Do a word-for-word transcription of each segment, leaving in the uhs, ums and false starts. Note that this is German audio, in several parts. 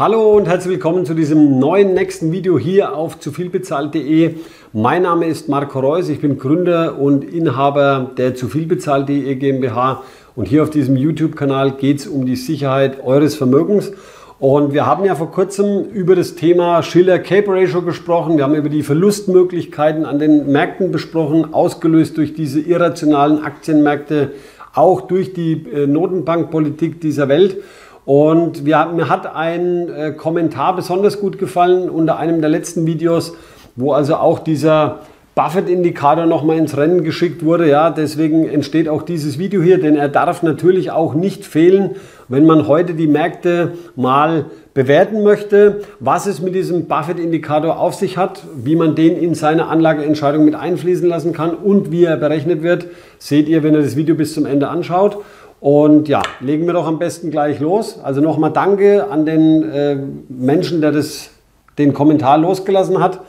Hallo und herzlich willkommen zu diesem neuen nächsten Video hier auf zu viel bezahlt punkt de. Mein Name ist Marco Reus, ich bin Gründer und Inhaber der zu viel bezahlt punkt de GmbH und hier auf diesem YouTube-Kanal geht es um die Sicherheit eures Vermögens. Und wir haben ja vor kurzem über das Thema Schiller-Cape-Ratio gesprochen, wir haben über die Verlustmöglichkeiten an den Märkten besprochen, ausgelöst durch diese irrationalen Aktienmärkte, auch durch die Notenbankpolitik dieser Welt. Und wir, mir hat ein äh, Kommentar besonders gut gefallen unter einem der letzten Videos, wo also auch dieser Buffett-Indikator nochmal ins Rennen geschickt wurde. Ja, deswegen entsteht auch dieses Video hier, denn er darf natürlich auch nicht fehlen, wenn man heute die Märkte mal bewerten möchte, was es mit diesem Buffett-Indikator auf sich hat, wie man den in seine Anlageentscheidung mit einfließen lassen kann und wie er berechnet wird, seht ihr, wenn ihr das Video bis zum Ende anschaut. Und ja, legen wir doch am besten gleich los. Also nochmal danke an den äh, Menschen, der das, den Kommentar losgelassen hat,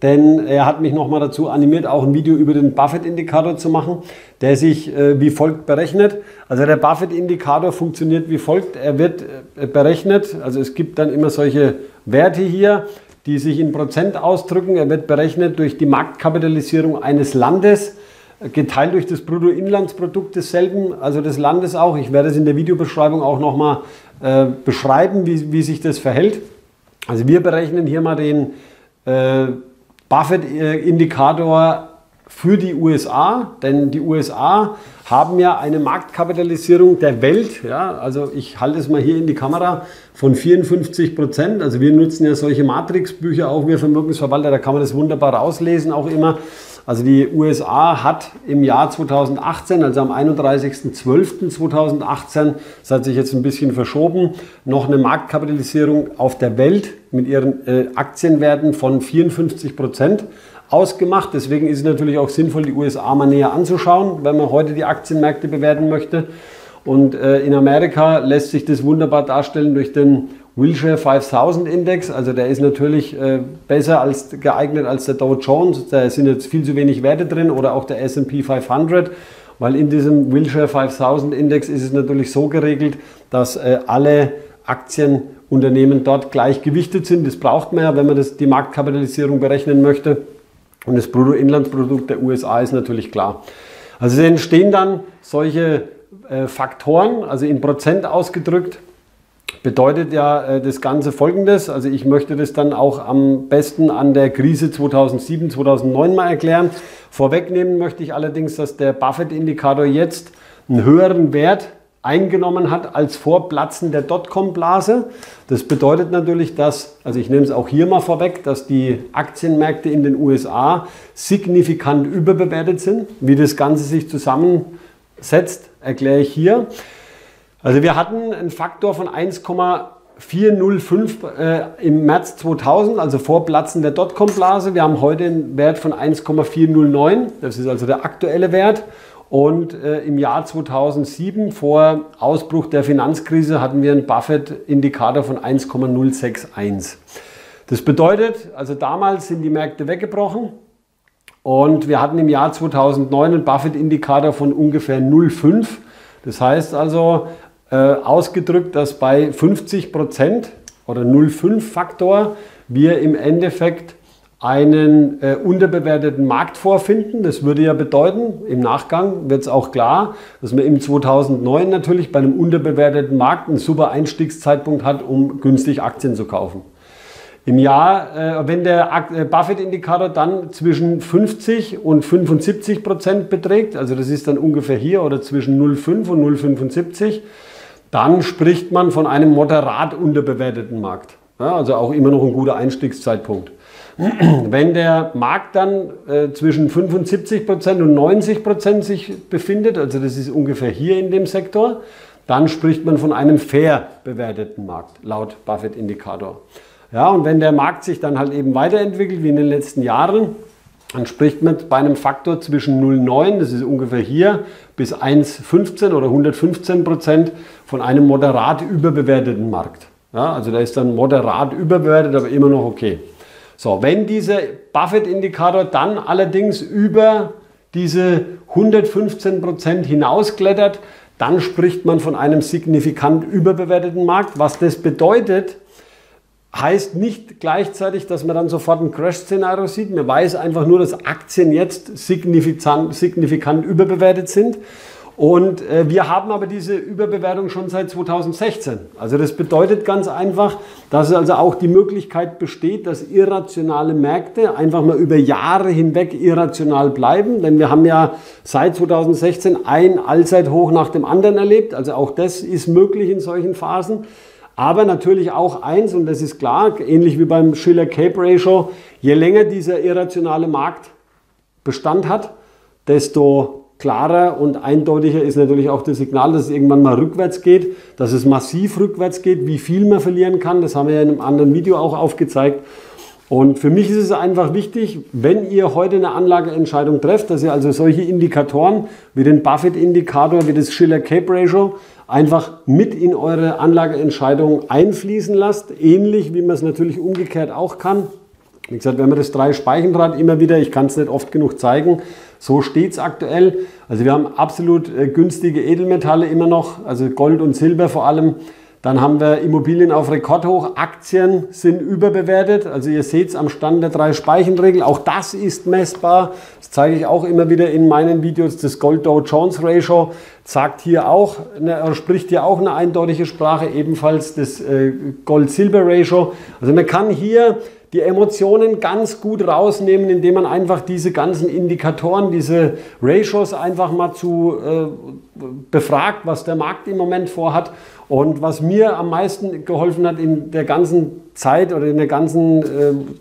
denn er hat mich nochmal dazu animiert, auch ein Video über den Buffett-Indikator zu machen, der sich äh, wie folgt berechnet. Also der Buffett-Indikator funktioniert wie folgt. Er wird äh, berechnet, also es gibt dann immer solche Werte hier, die sich in Prozent ausdrücken. Er wird berechnet durch die Marktkapitalisierung eines Landes, geteilt durch das Bruttoinlandsprodukt desselben, also des Landes auch. Ich werde es in der Videobeschreibung auch nochmal äh, beschreiben, wie, wie sich das verhält. Also wir berechnen hier mal den äh, Buffett-Indikator für die U S A, denn die U S A haben ja eine Marktkapitalisierung der Welt, ja, also ich halte es mal hier in die Kamera, von vierundfünfzig Prozent. Also wir nutzen ja solche Matrixbücher, auch wir Vermögensverwalter, da kann man das wunderbar rauslesen auch immer. Also die U S A hat im Jahr zweitausendachtzehn, also am einunddreißigsten zwölften zweitausendachtzehn, das hat sich jetzt ein bisschen verschoben, noch eine Marktkapitalisierung auf der Welt mit ihren äh, Aktienwerten von vierundfünfzig Prozent ausgemacht. Deswegen ist es natürlich auch sinnvoll, die U S A mal näher anzuschauen, wenn man heute die Aktienmärkte bewerten möchte. Und äh, in Amerika lässt sich das wunderbar darstellen durch den Wilshire fünftausend Index, also der ist natürlich äh, besser als, geeignet als der Dow Jones, da sind jetzt viel zu wenig Werte drin, oder auch der S und P fünfhundert, weil in diesem Wilshire fünftausend Index ist es natürlich so geregelt, dass äh, alle Aktienunternehmen dort gleich gewichtet sind. Das braucht man ja, wenn man das, die Marktkapitalisierung berechnen möchte, und das Bruttoinlandsprodukt der U S A ist natürlich klar. Also entstehen dann solche äh, Faktoren, also in Prozent ausgedrückt, bedeutet ja das Ganze Folgendes, also ich möchte das dann auch am besten an der Krise zweitausendsieben, zweitausendneun mal erklären. Vorwegnehmen möchte ich allerdings, dass der Buffett-Indikator jetzt einen höheren Wert eingenommen hat als vor Platzen der Dotcom-Blase. Das bedeutet natürlich, dass, also ich nehme es auch hier mal vorweg, dass die Aktienmärkte in den U S A signifikant überbewertet sind. Wie das Ganze sich zusammensetzt, erkläre ich hier. Also wir hatten einen Faktor von eins Komma vier null fünf äh, im März zweitausend, also vor Platzen der Dotcom-Blase. Wir haben heute einen Wert von eins Komma vier null neun, das ist also der aktuelle Wert. Und äh, im Jahr zweitausendsieben, vor Ausbruch der Finanzkrise, hatten wir einen Buffett-Indikator von eins Komma null sechs eins. Das bedeutet, also damals sind die Märkte weggebrochen. Und wir hatten im Jahr zweitausendneun einen Buffett-Indikator von ungefähr null Komma fünf. Das heißt also, Äh, ausgedrückt, dass bei fünfzig Prozent oder null Komma fünf Faktor wir im Endeffekt einen äh, unterbewerteten Markt vorfinden. Das würde ja bedeuten, im Nachgang wird es auch klar, dass wir im zweitausendneun natürlich bei einem unterbewerteten Markt einen super Einstiegszeitpunkt hat, um günstig Aktien zu kaufen. Im Jahr, äh, wenn der äh, Buffett-Indikator dann zwischen fünfzig und fünfundsiebzig Prozent beträgt, also das ist dann ungefähr hier oder zwischen null Komma fünf und null Komma fünfundsiebzig, dann spricht man von einem moderat unterbewerteten Markt. Ja, also auch immer noch ein guter Einstiegszeitpunkt. Wenn der Markt dann äh, zwischen fünfundsiebzig Prozent und neunzig Prozent sich befindet, also das ist ungefähr hier in dem Sektor, dann spricht man von einem fair bewerteten Markt, laut Buffett-Indikator. Ja, und wenn der Markt sich dann halt eben weiterentwickelt, wie in den letzten Jahren, dann spricht man bei einem Faktor zwischen null Komma neun, das ist ungefähr hier, bis eins Komma fünfzehn oder hundertfünfzehn Prozent von einem moderat überbewerteten Markt. Ja, also da ist dann moderat überbewertet, aber immer noch okay. So, wenn dieser Buffett-Indikator dann allerdings über diese hundertfünfzehn Prozent hinausklettert, dann spricht man von einem signifikant überbewerteten Markt. Was das bedeutet, Heißt nicht gleichzeitig, dass man dann sofort ein Crash-Szenario sieht. Man weiß einfach nur, dass Aktien jetzt signifikant, signifikant überbewertet sind. Und äh, wir haben aber diese Überbewertung schon seit zweitausendsechzehn. Also das bedeutet ganz einfach, dass also auch die Möglichkeit besteht, dass irrationale Märkte einfach mal über Jahre hinweg irrational bleiben. Denn wir haben ja seit zweitausendsechzehn ein Allzeithoch nach dem anderen erlebt. Also auch das ist möglich in solchen Phasen. Aber natürlich auch eins, und das ist klar, ähnlich wie beim Schiller-Cape-Ratio, je länger dieser irrationale Markt Bestand hat, desto klarer und eindeutiger ist natürlich auch das Signal, dass es irgendwann mal rückwärts geht, dass es massiv rückwärts geht, wie viel man verlieren kann. Das haben wir ja in einem anderen Video auch aufgezeigt. Und für mich ist es einfach wichtig, wenn ihr heute eine Anlageentscheidung trefft, dass ihr also solche Indikatoren wie den Buffett-Indikator, wie das Schiller-Cape-Ratio einfach mit in eure Anlageentscheidung einfließen lasst, ähnlich wie man es natürlich umgekehrt auch kann. Wie gesagt, wenn man das drei Speichenrad immer wieder, ich kann es nicht oft genug zeigen, so steht es aktuell. Also wir haben absolut günstige Edelmetalle immer noch, also Gold und Silber vor allem. Dann haben wir Immobilien auf Rekordhoch, Aktien sind überbewertet. Also ihr seht es am Stand der drei Speichenregel. Auch das ist messbar. Das zeige ich auch immer wieder in meinen Videos. Das Gold-Dow-Jones-Ratio sagt hier auch, eine, spricht hier auch eine eindeutige Sprache. Ebenfalls das äh, Gold-Silber-Ratio. Also man kann hier die Emotionen ganz gut rausnehmen, indem man einfach diese ganzen Indikatoren, diese Ratios einfach mal zu äh, befragt, was der Markt im Moment vorhat. Und was mir am meisten geholfen hat in der ganzen Zeit oder in der ganzen äh,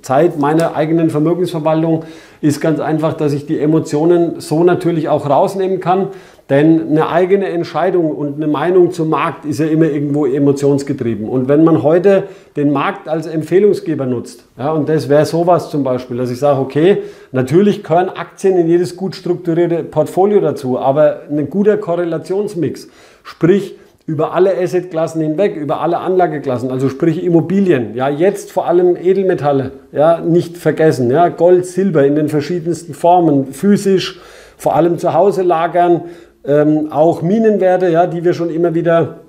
Zeit meiner eigenen Vermögensverwaltung, ist ganz einfach, dass ich die Emotionen so natürlich auch rausnehmen kann. Denn eine eigene Entscheidung und eine Meinung zum Markt ist ja immer irgendwo emotionsgetrieben. Und wenn man heute den Markt als Empfehlungsgeber nutzt, ja, und das wäre sowas zum Beispiel, dass ich sage, okay, natürlich gehören Aktien in jedes gut strukturierte Portfolio dazu, aber ein guter Korrelationsmix, sprich über alle Assetklassen hinweg, über alle Anlageklassen, also sprich Immobilien, ja, jetzt vor allem Edelmetalle, ja, nicht vergessen, ja, Gold, Silber in den verschiedensten Formen, physisch, vor allem zu Hause lagern, Ähm, auch Minenwerte, ja, die wir schon immer wieder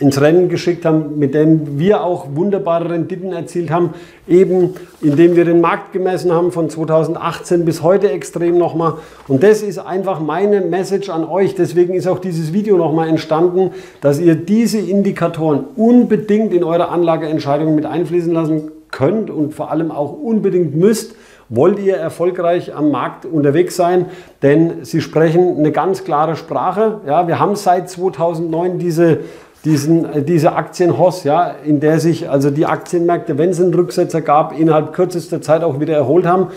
ins Rennen geschickt haben, mit denen wir auch wunderbare Renditen erzielt haben, eben indem wir den Markt gemessen haben von zweitausendachtzehn bis heute extrem nochmal. Und das ist einfach meine Message an euch. Deswegen ist auch dieses Video nochmal entstanden, dass ihr diese Indikatoren unbedingt in eure Anlageentscheidungen mit einfließen lassen könnt und vor allem auch unbedingt müsst, wollt ihr erfolgreich am Markt unterwegs sein, denn sie sprechen eine ganz klare Sprache. Ja, wir haben seit zweitausendneun diese, diesen, diese Aktienhoss, ja, in der sich also die Aktienmärkte, wenn es einen Rücksetzer gab, innerhalb kürzester Zeit auch wieder erholt haben.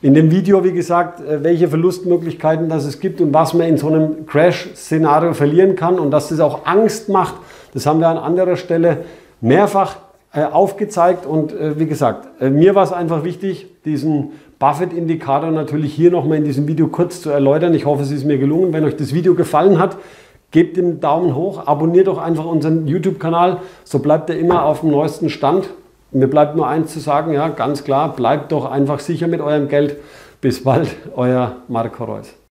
In dem Video, wie gesagt, welche Verlustmöglichkeiten das es gibt und was man in so einem Crash-Szenario verlieren kann und dass das auch Angst macht, das haben wir an anderer Stelle mehrfach aufgezeigt. Und wie gesagt, mir war es einfach wichtig, diesen Buffett-Indikator natürlich hier nochmal in diesem Video kurz zu erläutern. Ich hoffe, es ist mir gelungen. Wenn euch das Video gefallen hat, gebt den Daumen hoch, abonniert doch einfach unseren YouTube-Kanal, so bleibt ihr immer auf dem neuesten Stand. Mir bleibt nur eins zu sagen, ja, ganz klar, bleibt doch einfach sicher mit eurem Geld. Bis bald, euer Marco Reus.